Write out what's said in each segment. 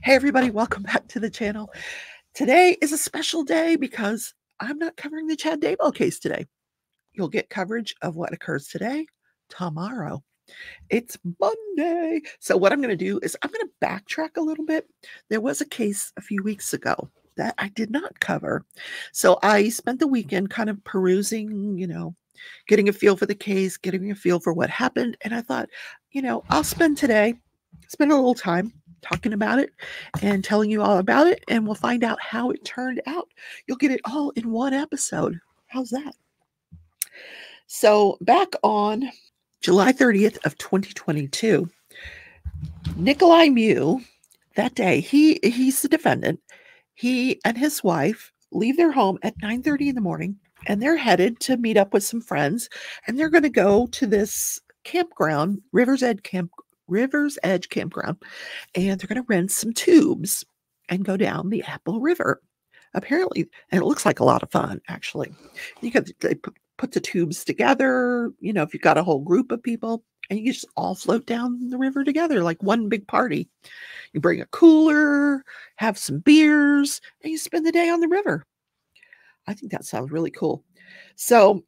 Hey everybody, welcome back to the channel. Today is a special day because I'm not covering the Chad Daybell case today. You'll get coverage of what occurs today, tomorrow. It's Monday. So what I'm going to do is I'm going to backtrack a little bit. There was a case a few weeks ago that I did not cover. So I spent the weekend kind of perusing, you know, getting a feel for the case, getting a feel for what happened. And I thought, you know, I'll spend today, spend a little time talking about it and telling you all about it, and we'll find out how it turned out. You'll get it all in one episode. How's that? So back on July 30th of 2022, Nicolae Miu, that day, he's the defendant. He and his wife leave their home at 9:30 in the morning, and they're headed to meet up with some friends, and they're going to go to this campground, Rivers Edge Campground, and they're going to rent some tubes and go down the Apple River, apparently. And it looks like a lot of fun, actually. You could put the tubes together, you know, if you've got a whole group of people, and you just all float down the river together like one big party. You bring a cooler, have some beers, and you spend the day on the river. I think that sounds really cool. So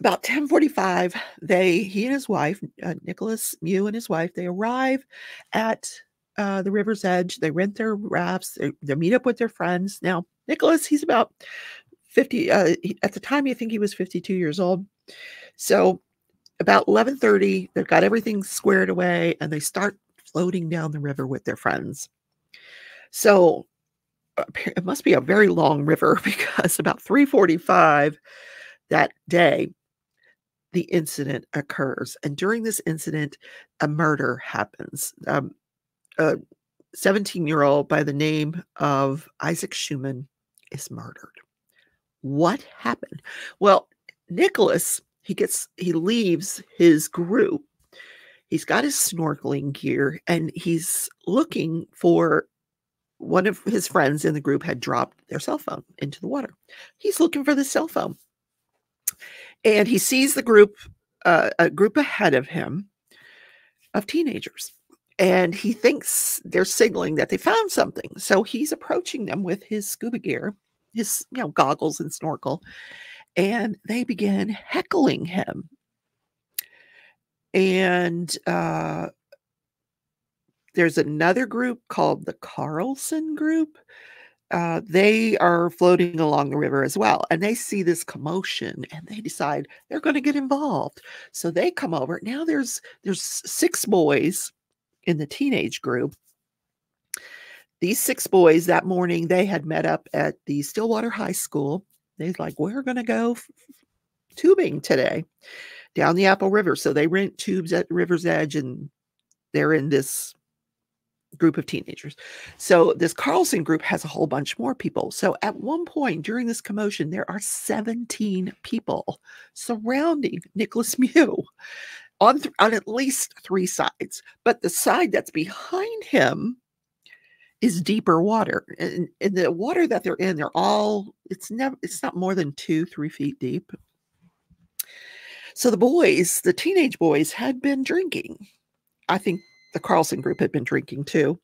about 10:45, he and his wife, Nicolae Miu and his wife, they arrive at the river's edge. They rent their rafts. They meet up with their friends. Now, Nicolae, he's about 50. At the time, I think he was 52 years old. So about 11:30, they've got everything squared away, and they start floating down the river with their friends. So it must be a very long river, because about 3:45 that day, the incident occurs. And during this incident, a murder happens. A 17-year-old by the name of Isaac Schuman is murdered. What happened? Well, Nicolae, he leaves his group. He's got his snorkeling gear, and he's looking for one of his friends in the group had dropped their cell phone into the water. He's looking for the cell phone. And he sees the group, a group ahead of him of teenagers, and he thinks they're signaling that they found something. So he's approaching them with his scuba gear, his, you know, goggles and snorkel, and they begin heckling him and, there's another group called the Carlson group. They are floating along the river as well, and they see this commotion, and they decide they're going to get involved. So they come over. Now there's 6 boys in the teenage group. These 6 boys that morning, they had met up at the Stillwater High School. They're like, we're going to go tubing today down the Apple River. So they rent tubes at the river's edge, and they're in this group of teenagers. So this Carlson group has a whole bunch more people. So at one point during this commotion, there are 17 people surrounding Nicolae Miu on at least 3 sides. But the side that's behind him is deeper water. And in the water that they're in, it's not more than 2-3 feet deep. So the teenage boys had been drinking. I think the Carlson group had been drinking too,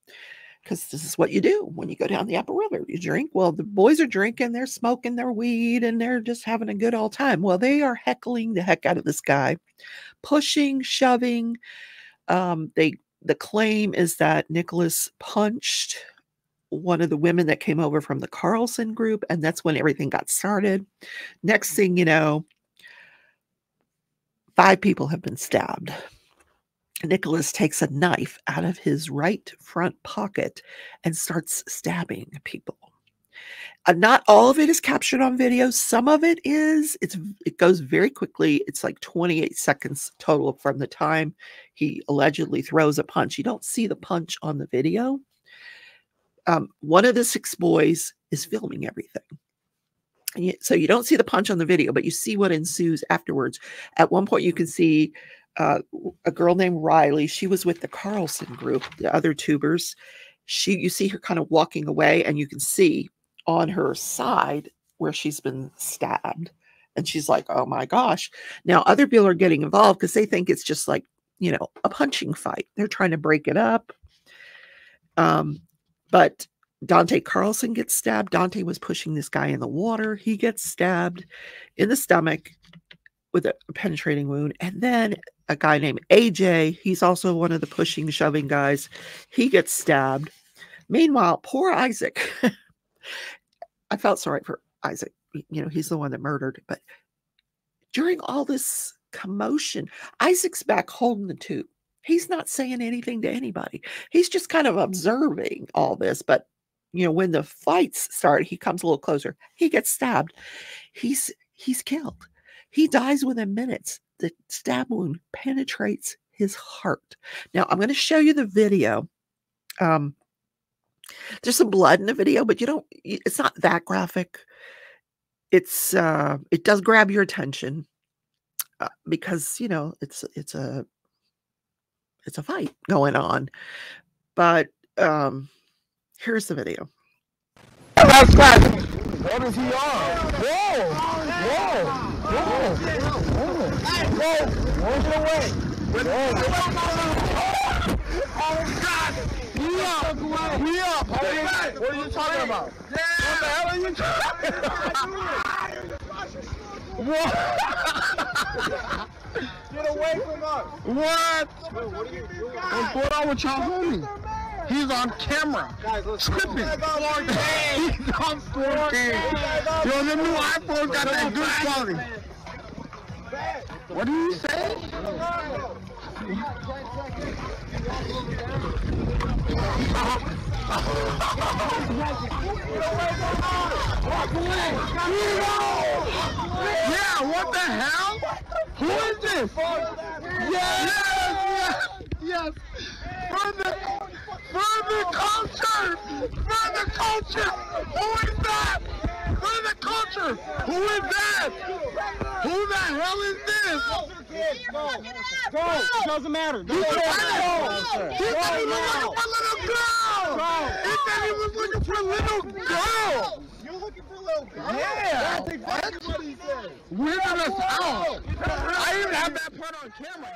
because this is what you do when you go down the Apple River. You drink. Well, the boys are drinking, they're smoking their weed, and they're just having a good old time. Well, they are heckling the heck out of this guy, pushing, shoving. The claim is that Nicolae punched one of the women that came over from the Carlson group, and that's when everything got started. Next thing you know, 5 people have been stabbed. Nicolae takes a knife out of his right front pocket and starts stabbing people. Not all of it is captured on video. Some of it is. It goes very quickly. It's like 28 seconds total from the time he allegedly throws a punch. You don't see the punch on the video. One of the 6 boys is filming everything. So you don't see the punch on the video, but you see what ensues afterwards. At one point, you can see a girl named Riley. She was with the Carlson group, the other tubers. You see her kind of walking away, and you can see on her side where she's been stabbed. And she's like, oh my gosh. Now other people are getting involved because they think it's just like, you know, a punching fight. They're trying to break it up. But Dante Carlson gets stabbed. Dante was pushing this guy in the water. He gets stabbed in the stomach with a penetrating wound. And then a guy named AJ, he's also one of the pushing, shoving guys. He gets stabbed. Meanwhile, poor Isaac. I felt sorry for Isaac. You know, he's the one that murdered. But during all this commotion, Isaac's back holding the tube. He's not saying anything to anybody. He's just kind of observing all this. But, you know, when the fights start, he comes a little closer. He gets stabbed. He's killed. He dies within minutes. The stab wound penetrates his heart. Now, I'm going to show you the video. There's some blood in the video, but you don't, it's not that graphic. It's, it does grab your attention because, you know, it's a fight going on, but, here's the video. What is he on? Whoa! Whoa! Whoa! Whoa! Whoa! Whoa! Whoa! We up! We up! What are you talking about? Yeah. What the hell are you talking about? What? Get away from us! What? What are you doing? What's going on with y'all homie? He's on camera. Guys, let's go. He's on 4K. Yo, the new iPhone got that good quality. What do you say? Yeah, what the hell? Who is this? Yes, yes, yes. For the culture. For the culture. Who is that? For the culture. Who is that? Who the hell is this? Go. Go. It doesn't matter. He said he was looking for a little girl. He said he was looking for a little girl. You're looking for a little girl? Yeah. That's exactly what he said. We're going to out. I even have that part on camera.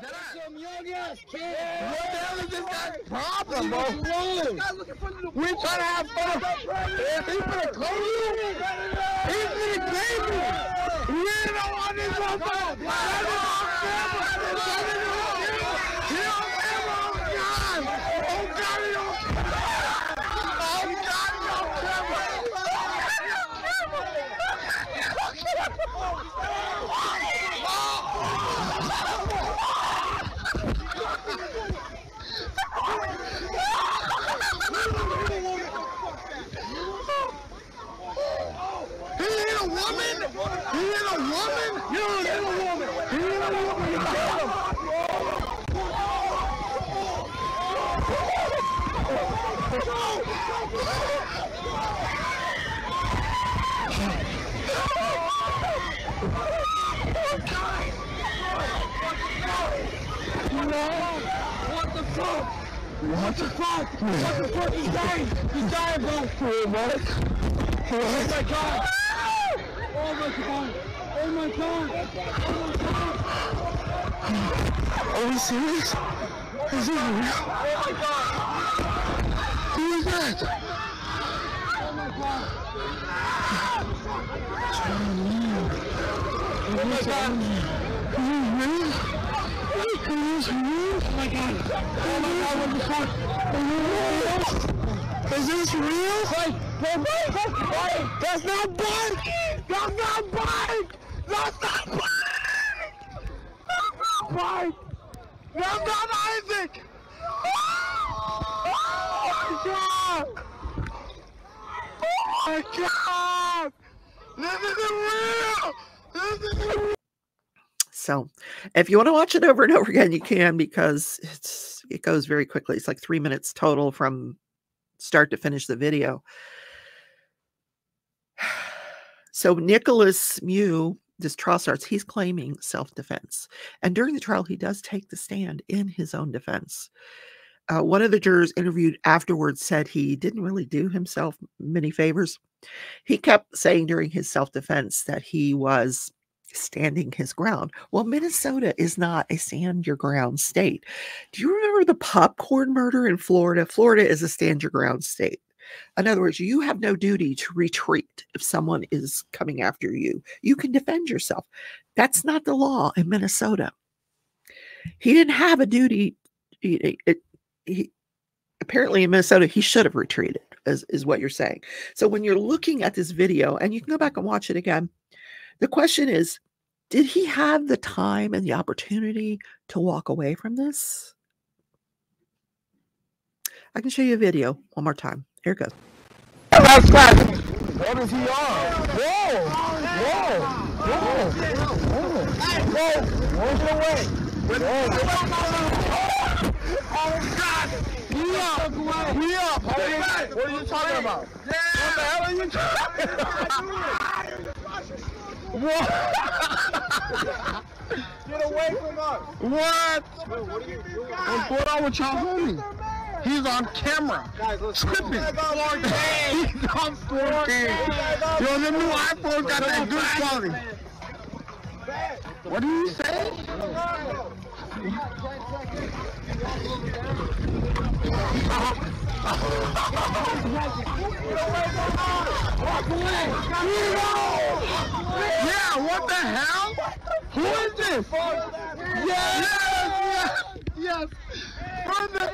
Some young ass kid. What the hell is this guy's problem, bro? We're trying to have fun. He's going to close you. He's going to game you. We don't want this one. What the fuck? What the fuck? He's dying! He's dying, bro! Oh my god! Oh my god! Oh my god! Oh my god! Are we serious? Is it real? Oh my god! Who is that? Oh my god! Oh my god! Is it real? Is it real? Oh my god! Oh my god! What the fuck? Is this real? Wait! That's not blood! That's not blood! That's not blood! That's not blood! That's not Isaac! Oh my god! Oh my god! This isn't real! This isn't real! So if you want to watch it over and over again, you can, because it goes very quickly. It's like 3 minutes total from start to finish the video. So Nicolae Miu, this trial starts, he's claiming self-defense. And during the trial, he does take the stand in his own defense. One of the jurors interviewed afterwards said he didn't really do himself many favors. He kept saying during his self-defense that he was standing his ground. Well, Minnesota is not a stand your ground state. Do you remember the popcorn murder in Florida? Florida is a stand your ground state. In other words, you have no duty to retreat if someone is coming after you. You can defend yourself. That's not the law in Minnesota. He didn't have a duty. Apparently in Minnesota, he should have retreated, is what you're saying. So when you're looking at this video, and you can go back and watch it again, the question is, did he have the time and the opportunity to walk away from this? I can show you a video one more time. Here it goes. What is he on? Whoa! Whoa! Whoa! Whoa! Whoa! What are you talking about? What the hell are you talking about? What? Get away from us! What? What are you doing? What's going on with y'all homie? He's on camera. Guys, let's go. He's on 4K. Yo, the new iPhone got that good quality. What do you say? Yeah, what the hell? Who is this? Yes! Yes! For the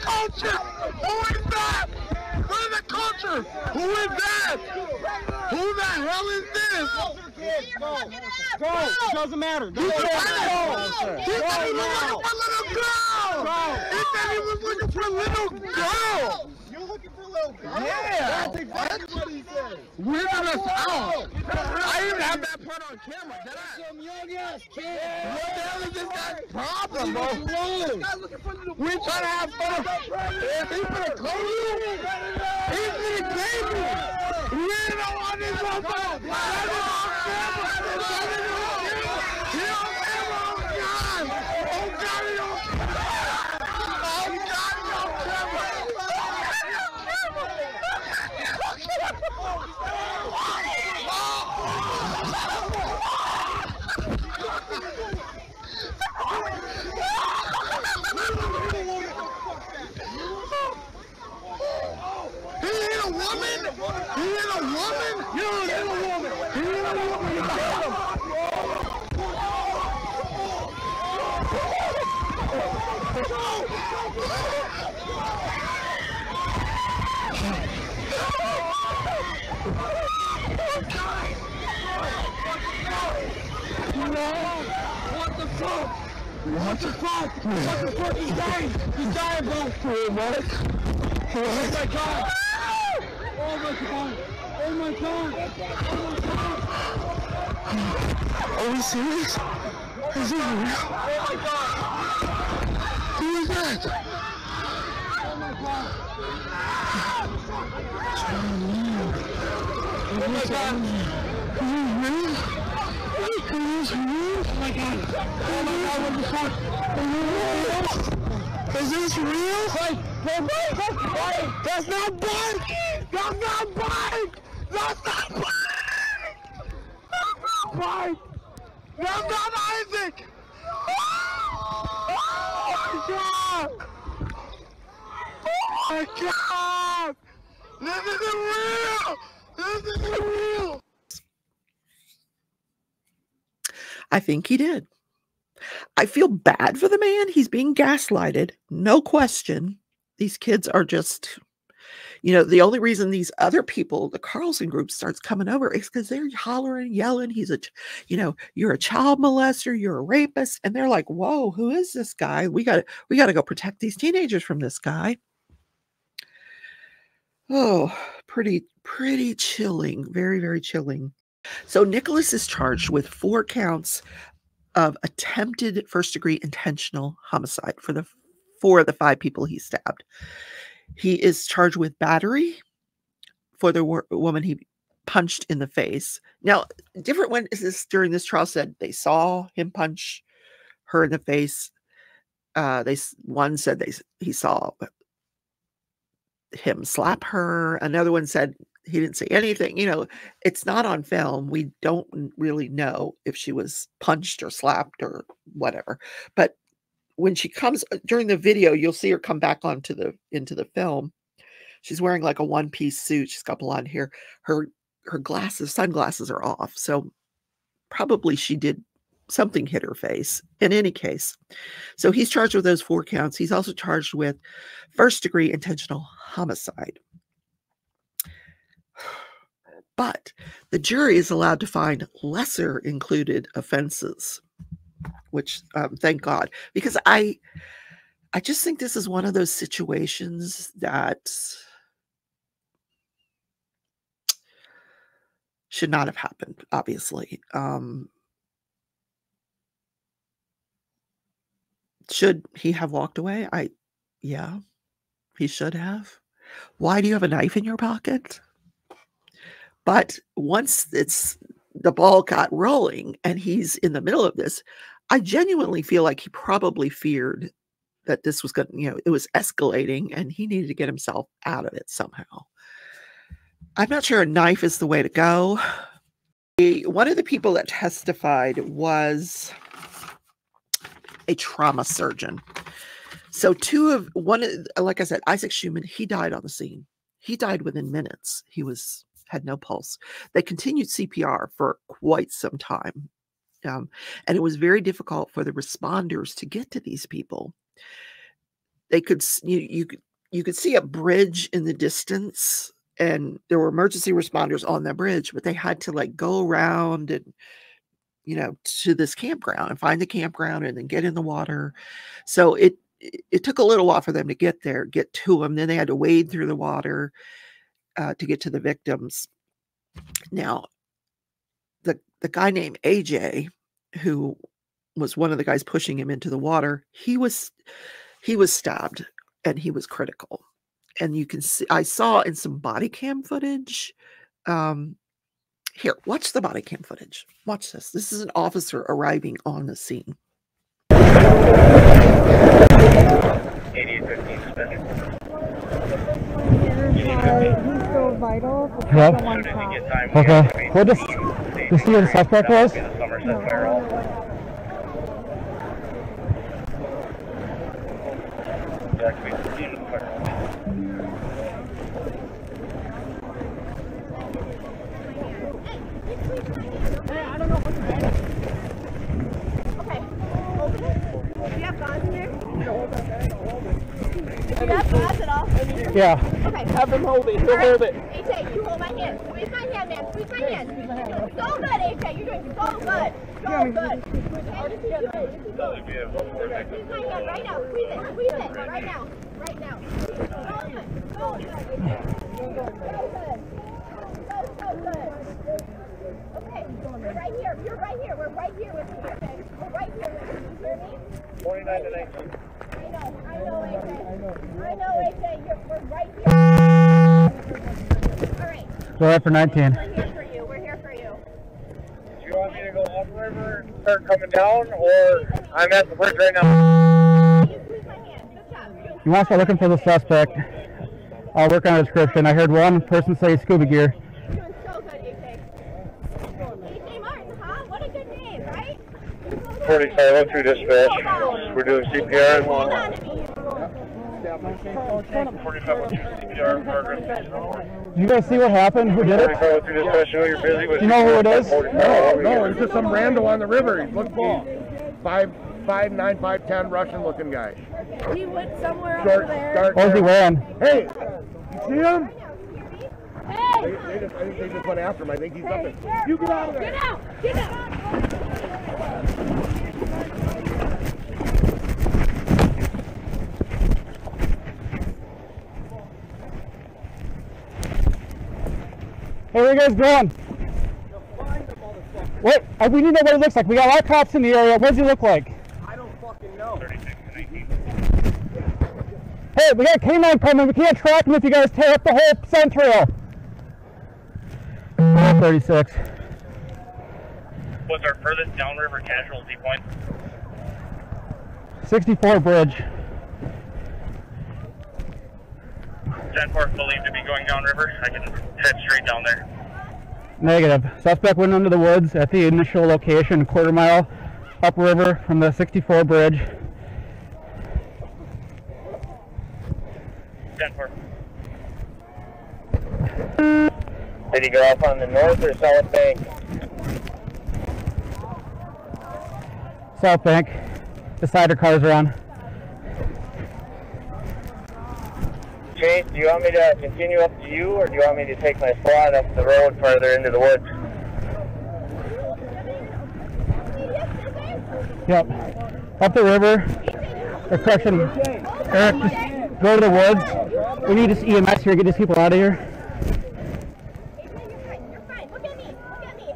culture! Who is that? For the culture! Who is that? Who the hell is this? Go! Doesn't matter! He said he was looking for a little girl! He said he was looking for a little girl! You're looking for a little girl? Yeah! That's exactly what he said! We're gonna out! I even have that part on camera! Some young ass kid! What the hell is this guy's problem, bro? We're trying to have fun! He's gonna close you! He's gonna game you! We don't want this one! What the fuck? He's dying, bro. What? Oh my god. Are we serious? Is this real? Oh my god. Who is that? Oh my god. Is this real? Oh my god, what the fuck? Is this real? Wait. That's not Bike! That's not Isaac! Oh my god! This isn't real! I think he did. I feel bad for the man. He's being gaslighted. No question. These kids are just, the only reason these other people, the Carlson group starts coming over is because they're hollering, yelling. He's a, you're a child molester. You're a rapist. And they're like, whoa, who is this guy? We got to go protect these teenagers from this guy. Oh, pretty chilling. Very, very chilling. So Nicholas is charged with 4 counts of attempted first-degree intentional homicide for the 4 of the 5 people he stabbed. He is charged with battery for the woman he punched in the face. Now, different witnesses during this trial said they saw him punch her in the face. One said he saw him slap her. Another one said he didn't see anything. You know, it's not on film. We don't really know if she was punched or slapped or whatever. But when she comes during the video, you'll see her come back onto the into the film. She's wearing like a one-piece suit. She's got blonde hair. Her glasses, sunglasses are off. So probably she did something hit her face. In any case, so he's charged with those 4 counts. He's also charged with first-degree intentional homicide. But the jury is allowed to find lesser included offenses, which thank God, because I just think this is one of those situations that should not have happened, obviously. Should he have walked away? Yeah, he should have. Why do you have a knife in your pocket? But once the ball got rolling and he's in the middle of this, I genuinely feel like he probably feared that this was going to, you know, it was escalating and he needed to get himself out of it somehow. I'm not sure a knife is the way to go. One of the people that testified was a trauma surgeon. So like I said, Isaac Schuman, he died on the scene. He died within minutes. He had no pulse. They continued CPR for quite some time. And it was very difficult for the responders to get to these people. They could, you could see a bridge in the distance and there were emergency responders on that bridge, but they had to like go around and, you know, to this campground and find the campground and then get in the water. So it took a little while for them to get there, get to him. Then they had to wade through the water to get to the victims. Now, the guy named AJ, who was one of the guys pushing him into the water, he was stabbed and he was critical. And you can see, I saw in some body cam footage. Here, watch the body cam footage. Watch this. This is an officer arriving on the scene. 8815. Vital. Hello? Okay. What does this year the suspect was? Hey, I don't know what's happening. Okay. Open it. Do you have guns in here? Do you have guns at all? Yeah. Okay. Have them hold it. He'll hold it. AJ, you hold my hand. Squeeze my hand, man. Squeeze my hand. So good, AJ. You're doing so good. So good. Squeeze my hand right now. Squeeze it. Squeeze it. Right now. Right now. So good. So good. So good. So good. Okay, we're right here. You're right here. We're right here with you. Okay, we're right here with you. You hear me? 49 to 19. I know, AJ. I know, AJ. We're right here. All right. We're up for 19. We're here for you. We're here for you. Do you want me to go upriver and start coming down, or I'm at the bridge right now? You squeeze my hand. Good job. You want to start looking for the suspect? I'll work on a description. I heard one person say scuba gear. Through dispatch. We're doing CPR and one. 4512 CPR program. You guys see what happened? Who did it? You know who it is? No, it's just some rando on the river. He looked bald. 5'9", 5'10", Russian-looking guy. He went somewhere over there. What was he wearing? Hey, you see him? Hey! I think they just went after him. I think he's up there. You get out of there! Get out! Get out! Hey, where are you guys going? What? We need to know what he looks like. We got a lot of cops in the area. What does he look like? I don't fucking know. 36 to 19. Hey, we got a canine coming. We can't track him if you guys tear up the whole scent trail. 36. What's our furthest downriver casualty point? 64 bridge. 10-4 believed to be going downriver. I can head straight down there. Negative. Suspect went into the woods at the initial location, quarter mile upriver from the 64 bridge. 10-4. Did he go off on the north or south bank? South bank. The cider cars are on. Chase, do you want me to continue up to you, or do you want me to take my slot up the road farther into the woods? Yep. Up the river. Or correction. Eric, just go to the woods. We need this EMS here. Get these people out of here.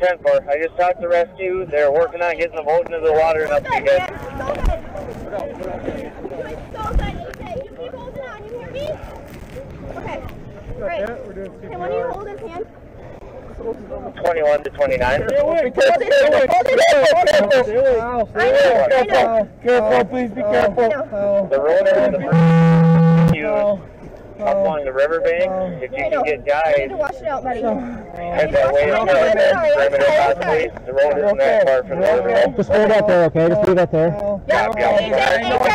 10-4. I just talked to rescue. They're working on getting the boat into the water and up to you guys. You keep holding on. You hear me? Okay. Great. Can one of you hold his hand? 21 to 29. Hold it. I know. Careful, please be careful. The road around the bridge. Up along the riverbank, if you can get guys, need to wash it out, buddy. Head that way up there. The road isn't that far from the riverbank. Just hold out there, okay? Just leave that there. Yeah,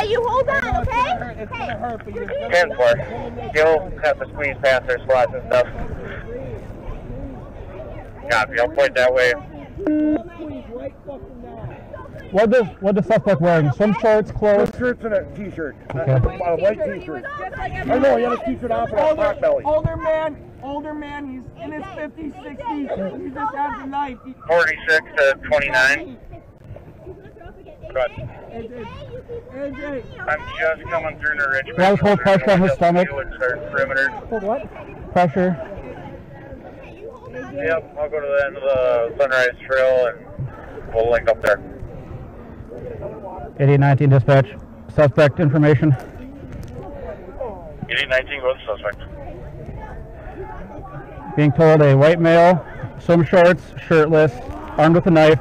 AJ, you hold on, okay? Hey. 10-4. You'll have to squeeze past their slots and stuff. Copy, I'll point that way. What the suspect wearing? Swim shorts, clothes? Swim shirts and a t-shirt. Okay. A white t-shirt. I know, he had a t-shirt on for a hot belly. Older man, he's in his 50s, 60s. He just has a knife. 46 to 29. AJ. I'm just coming through the ridge. That was whole pressure on his stomach. Hold what? Pressure. Yep, I'll go to the end of the Sunrise Trail and we'll link up there. 8819 dispatch. Suspect information. 8819 goes suspect. Being told a white male, swim shorts, shirtless, armed with a knife,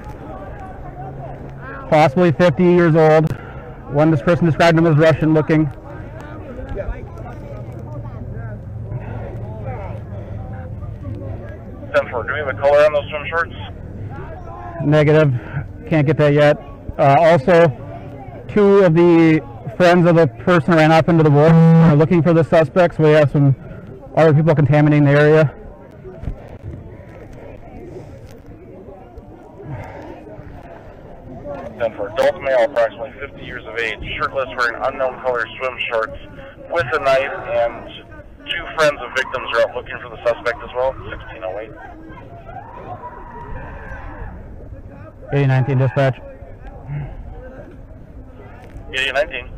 possibly 50 years old. One person described him as Russian looking. Stanford, do we have a color on those swim shorts? Negative. Can't get that yet. Also, two of the friends of the person ran off into the woods are looking for the suspects. We have some other people contaminating the area. For adult male, approximately 50 years of age, shirtless, wearing unknown color swim shorts with a knife, and two friends of victims are out looking for the suspect as well. 1608. 8019 dispatch. 8819.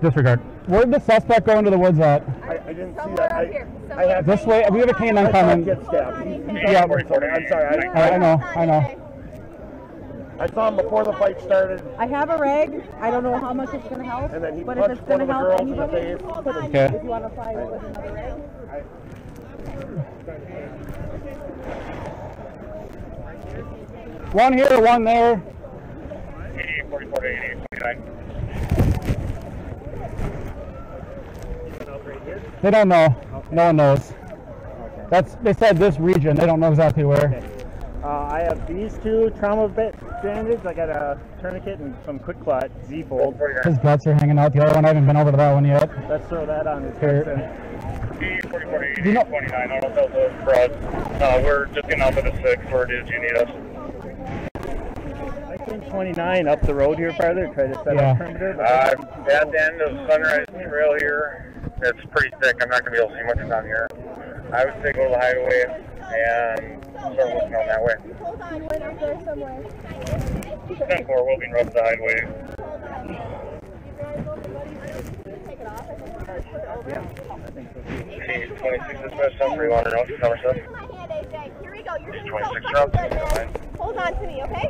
Disregard. Where did the suspect go into the woods at? I didn't see that. I have this way. We have a canine coming. Yeah, I'm sorry. I know. I saw him before the fight started. I have a rag. I don't know how much it's going to help. And then he punched one of the girls in the face. Okay. If you want to fly with another rag. One here, one there. 44 to 88, 29. They don't know. No one knows. Okay. They said this region. They don't know exactly where. Okay. I have these two trauma bandages. I got a tourniquet and some quick clot. Z-fold. His guts are hanging out. The other one, I haven't been over to that one yet. Let's throw that on his person. 44 to 88, 29. I don't know those frauds. We're just getting up at a 6. Where did you need us? 29 up the road here farther, try to set up perimeter. At the end of Sunrise Trail here, it's pretty thick. I'm not going to be able to see much down here. I would say go to the highway and start looking on that way. Hold on, went up there somewhere. 10-4, we'll be in rough to the highway. 26 is best, I'm free water out to Somerset. Here we go, you're going to 26 routes. Hold on to me, okay?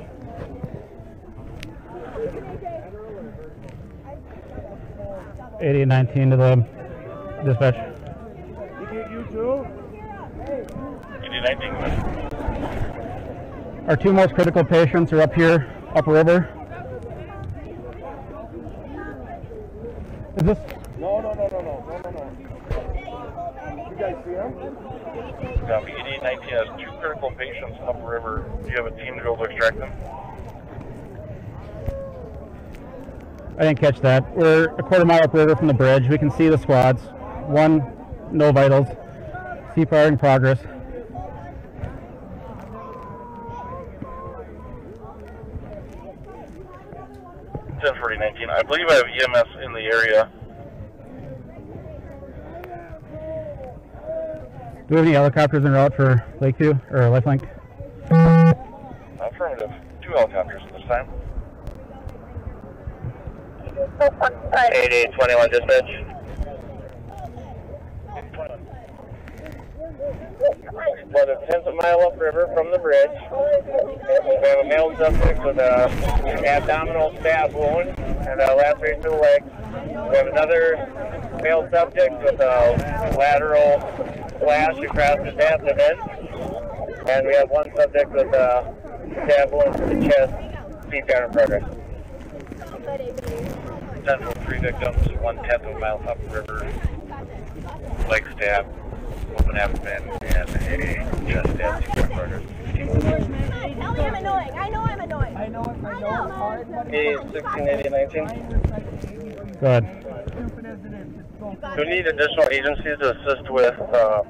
AJ 8819 to the dispatch. You too? 8819. Our two most critical patients are up here, upriver. Is this? No. You guys see him? Copy. 8819 has two critical patients upriver. Do you have a team to go extract them? I didn't catch that. We're a quarter mile upriver from the bridge. We can see the squads. One, no vitals. CPR in progress. I believe I have EMS in the area. Do we have any helicopters en route for Lakeview or Lifelink? Affirmative. Two helicopters this time. 8821 dispatch. 821. About a tenth of a mile upriver from the bridge. We have a male suspect with an abdominal stab wound and a laceration to the leg. We have another male subject with a lateral slash across his abdomen. And we have one subject with a stab wound to the chest. CPR in progress. 10-3 victims, 1/10 of a mile upriver, leg stab. Open abdomen and a chest stab. I know I'm annoying. 168019. Go ahead. Do we need additional agencies to assist with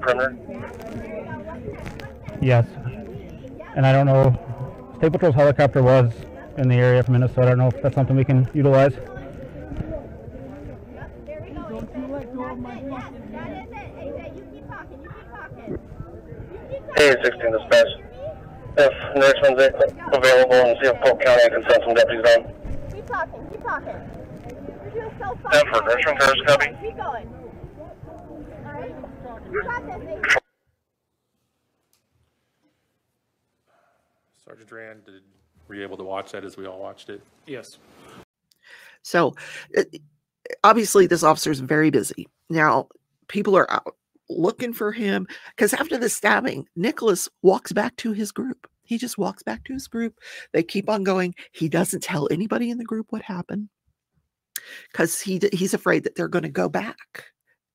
perimeter? Yes. And I don't know, State Patrol's helicopter was in the area from Minnesota. I don't know if that's something we can utilize. Hey, 16 dispatch. If nurseman's available, and see if Polk County can send some deputies down. Keep talking. You're doing so fine. Denver, nurseman cars, copy. Keep going. All right. You got this. Sergeant Rand, were you able to watch that as we all watched it? Yes. So, obviously, this officer is very busy. Now, people are out looking for him, because after the stabbing, Nicholas walks back to his group. He just walks back to his group. They keep on going. He doesn't tell anybody in the group what happened, because he's afraid that they're going to go back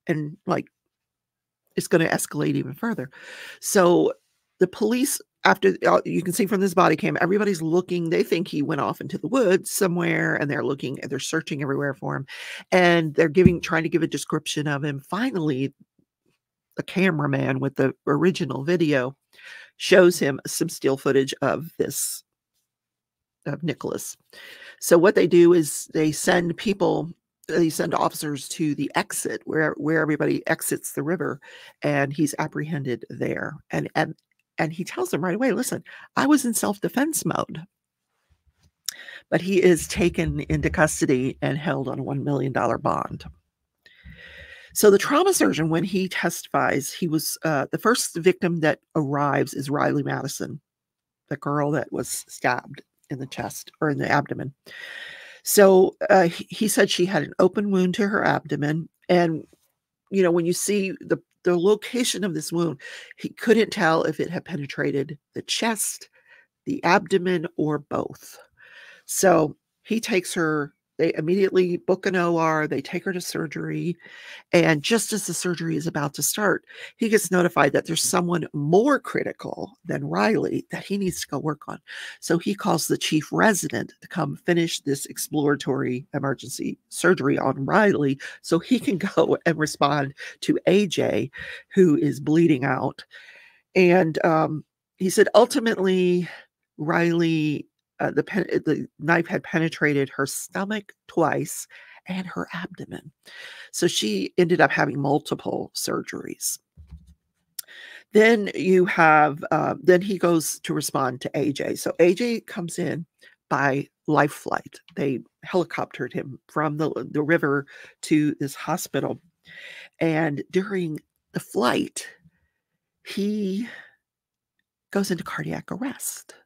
and like it's going to escalate even further. So the police, after you can see from this body cam, everybody's looking. They think he went off into the woods somewhere, and they're looking and they're searching everywhere for him, and they're trying to give a description of him. Finally, the cameraman with the original video shows him some still footage of Nicholas. So what they do is they send officers to the exit where everybody exits the river, and he's apprehended there. And he tells them right away, listen, I was in self-defense mode. But he is taken into custody and held on a $1 million bond. So the trauma surgeon, when he testifies, he was the first victim that arrives is Riley Madison, the girl that was stabbed in the chest or in the abdomen. So he said she had an open wound to her abdomen. And, you know, when you see the location of this wound, he couldn't tell if it had penetrated the chest, the abdomen, or both. So he takes her. They immediately book an OR. They take her to surgery. And just as the surgery is about to start, he gets notified that there's someone more critical than Riley that he needs to go work on. So he calls the chief resident to come finish this exploratory emergency surgery on Riley so he can go and respond to AJ, who is bleeding out. And he said, ultimately, Riley... the knife had penetrated her stomach twice and her abdomen. So she ended up having multiple surgeries. Then you have, then he goes to respond to AJ. So AJ comes in by life flight. They helicoptered him from the river to this hospital. And during the flight, he goes into cardiac arrest.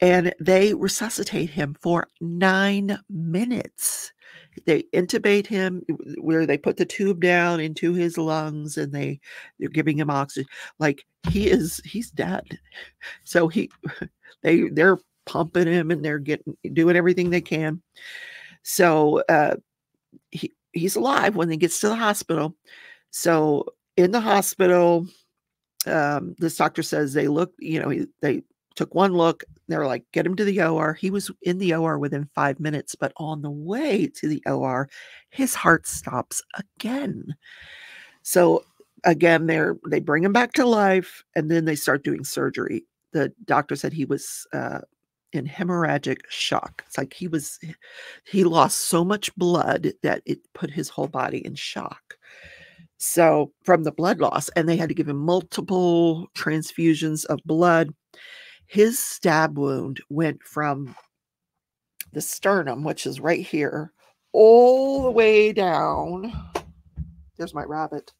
And they resuscitate him for 9 minutes. They intubate him, where they put the tube down into his lungs, and they're giving him oxygen. Like he's dead. So they're pumping him, and they're doing everything they can. So he's alive when he gets to the hospital. So in the hospital, this doctor says they looked, you know, they took one look. They were like, get him to the OR. He was in the OR within 5 minutes, but on the way to the OR, his heart stops again. So again, they bring him back to life, and then they start doing surgery. The doctor said he was in hemorrhagic shock. It's like he lost so much blood that it put his whole body in shock. So from the blood loss, and they had to give him multiple transfusions of blood. His stab wound went from the sternum, which is right here, all the way down. There's my rabbit.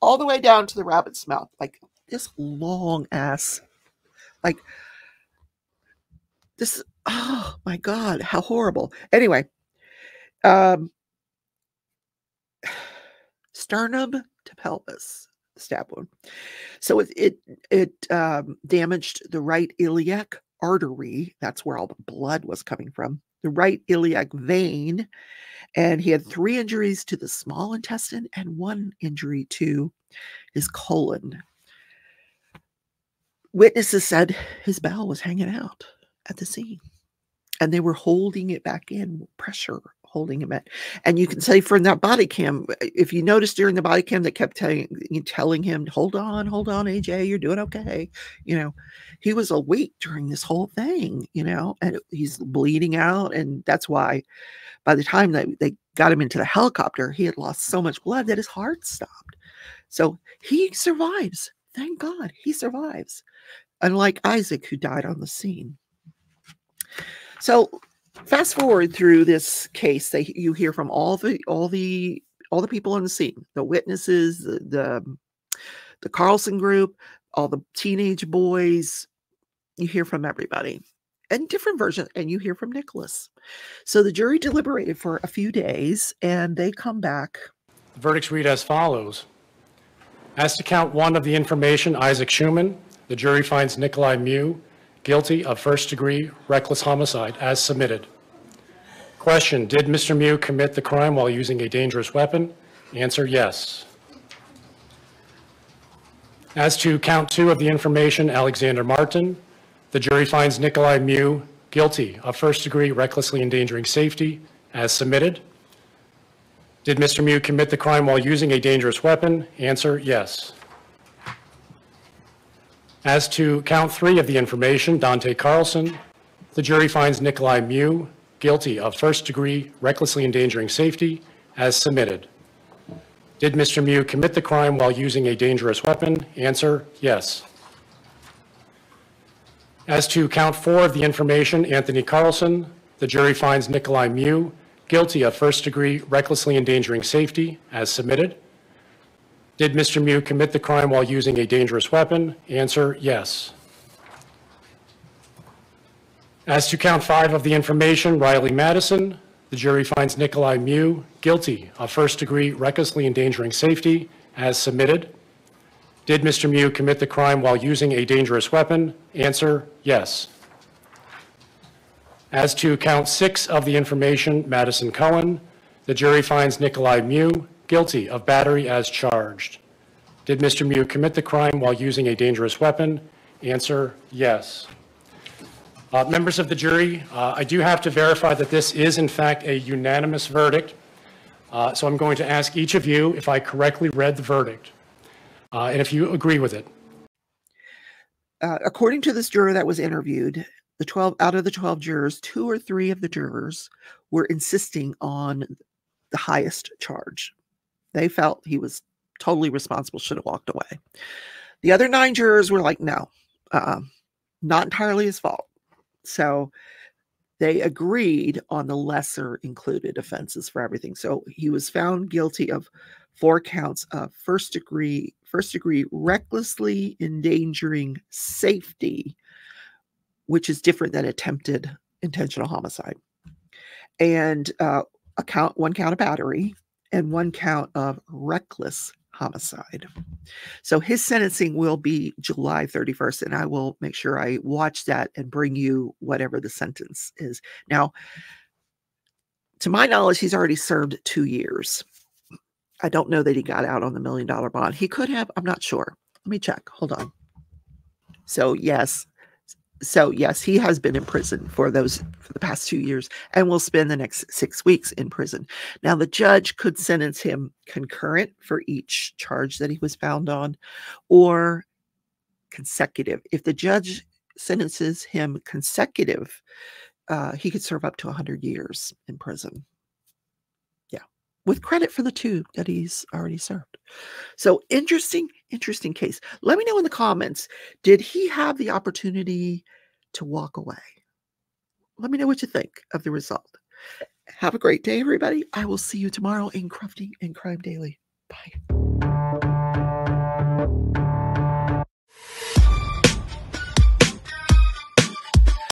All the way down to the rabbit's mouth, like this long ass, like this. Oh my God, how horrible. Anyway, sternum to pelvis stab wound. So it damaged the right iliac artery. That's where all the blood was coming from. The right iliac vein, and he had 3 injuries to the small intestine and 1 injury to his colon. Witnesses said his bowel was hanging out at the scene, and they were holding it back in, pressure holding him in. And you can say from that body cam, if you notice during the body cam, they kept telling him, hold on, AJ, you're doing okay. You know, he was awake during this whole thing, you know, and he's bleeding out. And that's why by the time they got him into the helicopter, he had lost so much blood that his heart stopped. So he survives. Thank God he survives. Unlike Isaac, who died on the scene. So fast forward through this case, you hear from all the people on the scene, the witnesses, the Carlson group, all the teenage boys. You hear from everybody, and different versions, and you hear from Nicholas. So the jury deliberated for a few days, and they come back. The verdicts read as follows: as to count 1 of the information, Isaac Schuman, the jury finds Nicolae Miu guilty of first-degree reckless homicide, as submitted. Question: did Mr. Miu commit the crime while using a dangerous weapon? Answer: yes. As to count 2 of the information, Alexander Martin, the jury finds Nicolae Miu guilty of first-degree recklessly endangering safety, as submitted. Did Mr. Miu commit the crime while using a dangerous weapon? Answer: yes. As to count 3 of the information, Dante Carlson, the jury finds Nicolae Miu guilty of first-degree recklessly endangering safety, as submitted. Did Mr. Miu commit the crime while using a dangerous weapon? Answer: yes. As to count 4 of the information, Anthony Carlson, the jury finds Nicolae Miu guilty of first-degree recklessly endangering safety, as submitted. Did Mr. Miu commit the crime while using a dangerous weapon? Answer: yes. As to count 5 of the information, Riley Madison, the jury finds Nicolae Miu guilty of first-degree recklessly endangering safety, as submitted. Did Mr. Miu commit the crime while using a dangerous weapon? Answer: yes. As to count 6 of the information, Madison Cohen, the jury finds Nicolae Miu guilty of battery as charged. Did Mr. Miu commit the crime while using a dangerous weapon? Answer: yes. Members of the jury, I do have to verify that this is in fact a unanimous verdict. So I'm going to ask each of you if I correctly read the verdict and if you agree with it. According to this juror that was interviewed, the 12 out of the 12 jurors, 2 or 3 of the jurors were insisting on the highest charge. They felt he was totally responsible, should have walked away. The other 9 jurors were like, no, not entirely his fault. So they agreed on the lesser included offenses for everything. So he was found guilty of 4 counts of first degree recklessly endangering safety, which is different than attempted intentional homicide, and one count of battery, and 1 count of reckless homicide. So his sentencing will be July 31st, and I will make sure I watch that and bring you whatever the sentence is. Now, to my knowledge, he's already served 2 years. I don't know that he got out on the $1 million bond. He could have. I'm not sure. Let me check. Hold on. So yes, he has been in prison for the past 2 years and will spend the next 6 weeks in prison. Now, the judge could sentence him concurrent for each charge that he was found on, or consecutive. If the judge sentences him consecutive, he could serve up to 100 years in prison. Yeah, with credit for the 2 that he's already served. So interesting case. Let me know in the comments, did he have the opportunity to walk away? Let me know what you think of the result. Have a great day, everybody. I will see you tomorrow in Crafting and Crime Daily. Bye.